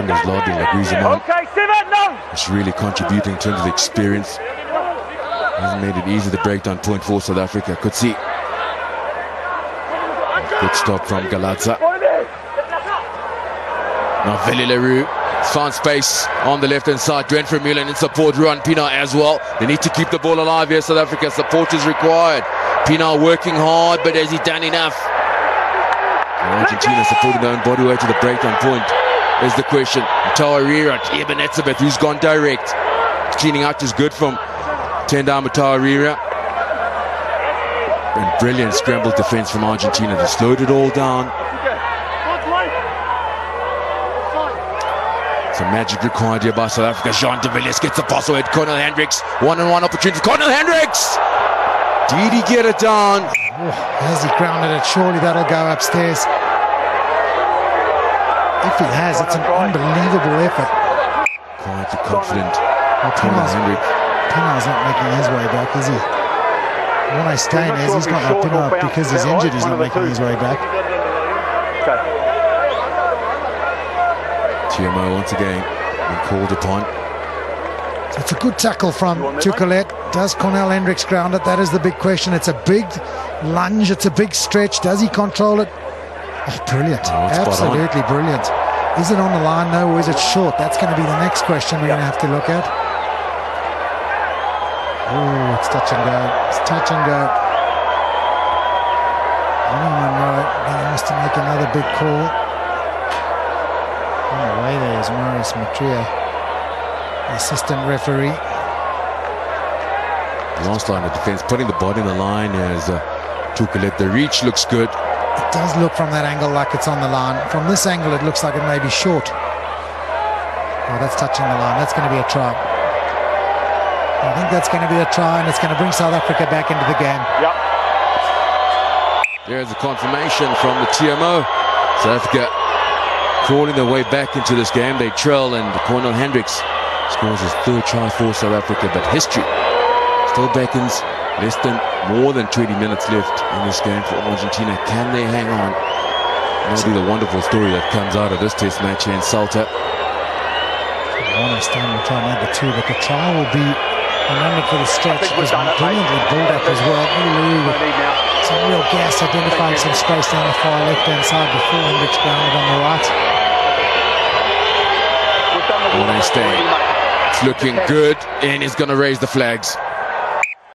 hand is landing like Griezmann. It's really contributing in terms of experience. Hasn't made it easy. The breakdown point for South Africa. Could see. Good stop from Galazza. Now Willie le Roux found space on the left-hand side. Dwayne Vermeulen in support. Ruan Pienaar as well. They need to keep the ball alive here, South Africa. Support is required. Pienaar working hard, but has he done enough? And Argentina supporting their own body weight to the breakdown point is the question. Mtawarira, Eben Etzebeth, who's gone direct. Cleaning out is good from Tendai Mtawarira. And brilliant scrambled defense from Argentina. They slowed it all down. Some magic required here by South Africa. Jean de Villiers gets the pass away. Cornal Hendricks, one-on-one opportunity. Cornal Hendricks! Did he get it down? Has he grounded it? Surely that'll go upstairs. If he has, it's an unbelievable effort. Quite the confident. Pienaar's not making his way back, is he? When I stay in he's not like Pienaar because he's injured, he's not making his way back. TMO once again been called upon. It's a good tackle from Tuculet. Does Cornal Hendricks ground it? That is the big question. It's a big lunge. It's a big stretch. Does he control it? Oh, brilliant. Oh, absolutely brilliant. Is it on the line? No, or is it short? That's going to be the next question we're going to have to look at. Oh, it's touch and go. It's touch and go. Anyone know? He has to make another big call. On the way there is Marius Matia, assistant referee. Last line of defense, putting the body in the line as Tuculet. The reach looks good. It does look from that angle like it's on the line. From this angle, it looks like it may be short. Oh, that's touching the line. That's going to be a try. I think that's going to be a try, and it's going to bring South Africa back into the game. Yep. There's a confirmation from the TMO. South Africa crawling their way back into this game. They trail, and Cornal Hendricks scores his third try for South Africa, but history still beckons. More than 20 minutes left in this game for Argentina. Can they hang on? That'll be the wonderful story that comes out of this test match in Salta. I understand we're trying to add the two, but the try will be a moment for the stretch. It was brilliantly built up as well. Some real gas, identifying some space down the far left-hand side before Hendricks grounded on the right. It's looking good, and he's going to raise the flags.